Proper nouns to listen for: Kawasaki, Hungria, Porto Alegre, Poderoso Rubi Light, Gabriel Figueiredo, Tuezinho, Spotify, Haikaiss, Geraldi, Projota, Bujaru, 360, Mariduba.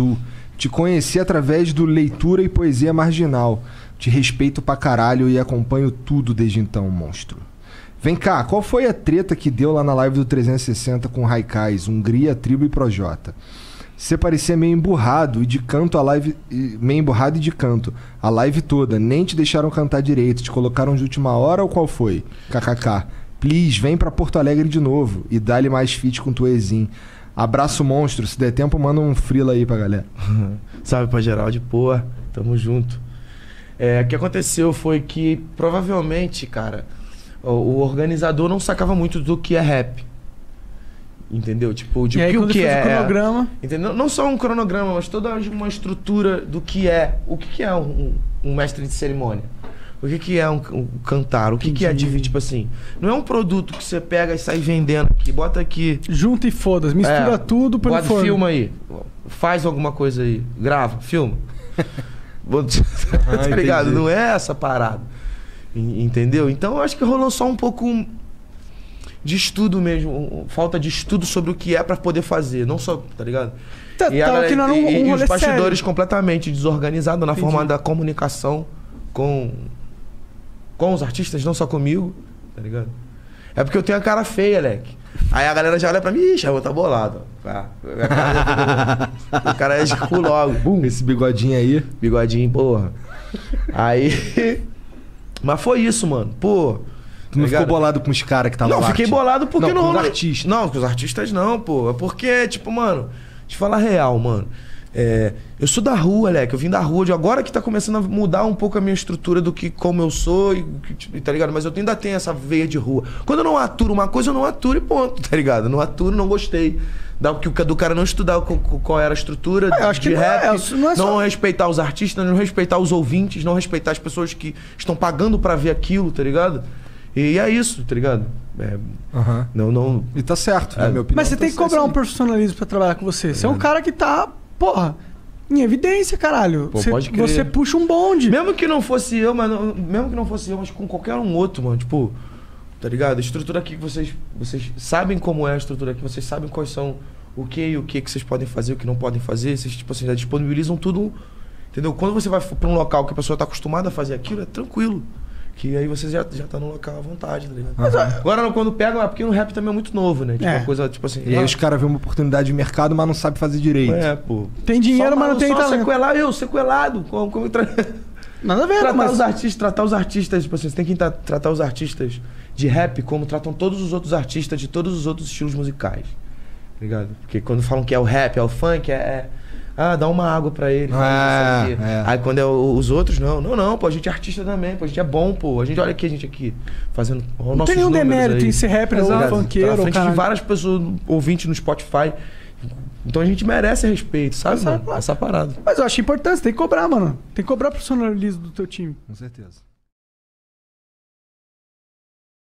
Sul. Te conheci através do Leitura e Poesia Marginal. Te respeito pra caralho e acompanho tudo desde então, monstro. Vem cá, qual foi a treta que deu lá na live do 360 com Haikaiss, Hungria, Tribo e Projota? Você parecia meio emburrado e de canto a live... Meio emburrado e de canto. A live toda. Nem te deixaram cantar direito. Te colocaram de última hora ou qual foi? KKK. Please, vem pra Porto Alegre de novo. E dá-lhe mais feat com o Tuezinho. Abraço, monstro. Se der tempo, manda um frila aí pra galera. Salve pra Geraldi. Pô, tamo junto. É, o que aconteceu foi que, provavelmente, cara, o organizador não sacava muito do que é rap. Entendeu? Tipo, de aí, o que é. Um cronograma... Entendeu? Não só um cronograma, mas toda uma estrutura do que é. O que é um mestre de cerimônia? O que é um cantar? O que é dividir? Tipo assim, não é um produto que você pega e sai vendendo aqui, bota aqui. Junta e foda-se, mistura tudo pelo forno. Bota, filma aí. Faz alguma coisa aí. Grava, filma. Tá ligado? Entendi. Não é essa parada. Entendeu? Então eu acho que rolou só um pouco. De estudo mesmo, falta de estudo sobre o que é pra poder fazer, não só, tá ligado? Tá, e tá, galera, não, e os bastidores sério. Completamente desorganizados na forma da comunicação com os artistas, não só comigo, tá ligado? É porque eu tenho a cara feia, Alec. Aí a galera já olha pra mim, ixi, eu vou tá bolado. Ah, minha cara já... O cara é escuro logo. Bum. Esse bigodinho aí. Bigodinho, porra. Aí... Mas foi isso, mano. Pô... Tu não ficou bolado com os caras que estavam lá? Não, fiquei bolado porque não... Não, com os artistas. Não, com os artistas não, pô. É porque, tipo, mano... Deixa eu falar real, mano. É, eu sou da rua, Alec. Eu vim da rua. De agora que tá começando a mudar um pouco a minha estrutura do que como eu sou, e tá ligado? Mas eu ainda tenho essa veia de rua. Quando eu não aturo uma coisa, eu não aturo e ponto, tá ligado? Eu não aturo, não gostei. Do cara não estudar qual era a estrutura de rap, não respeitar os artistas, não respeitar os ouvintes, não respeitar as pessoas que estão pagando pra ver aquilo, tá ligado? E é isso, tá ligado? É, não... E tá certo, na minha opinião. Mas você tem que cobrar um profissionalismo pra trabalhar com você. Você é um cara que tá, porra, em evidência, caralho. Pô, você puxa um bonde. Mesmo que não fosse eu, mas com qualquer um outro, mano. Tipo, tá ligado? A estrutura aqui que vocês sabem como é a estrutura aqui, vocês sabem quais são o que e o que vocês podem fazer, o que não podem fazer. Vocês, tipo assim, já disponibilizam tudo, entendeu? Quando você vai pra um local que a pessoa tá acostumada a fazer aquilo, é tranquilo. Que aí você já tá no local à vontade, tá ligado? Agora, quando pega, porque no rap também é muito novo, né? Tipo, uma coisa, tipo assim... E aí os caras vê uma oportunidade de mercado, mas não sabe fazer direito. É, pô. Tem dinheiro, mas não tem talento. Sequelado. Nada a ver, tratar os artistas, tipo assim, você tem que tratar os artistas de rap como tratam todos os outros artistas de todos os outros estilos musicais. Tá ligado? Porque quando falam que é o rap, é o funk, Ah, dá uma água pra ele. Aí quando é os outros, não, pô, a gente é artista também, pô, a gente é bom, pô. A gente, olha aqui, fazendo o nosso. Não tem nenhum demérito em ser rapper, funkeiro, tá na frente de várias pessoas, ouvintes no Spotify. Então a gente merece respeito, sabe, mano? Essa parada. Mas eu acho importante, tem que cobrar, mano. Tem que cobrar profissionalismo do teu time. Com certeza.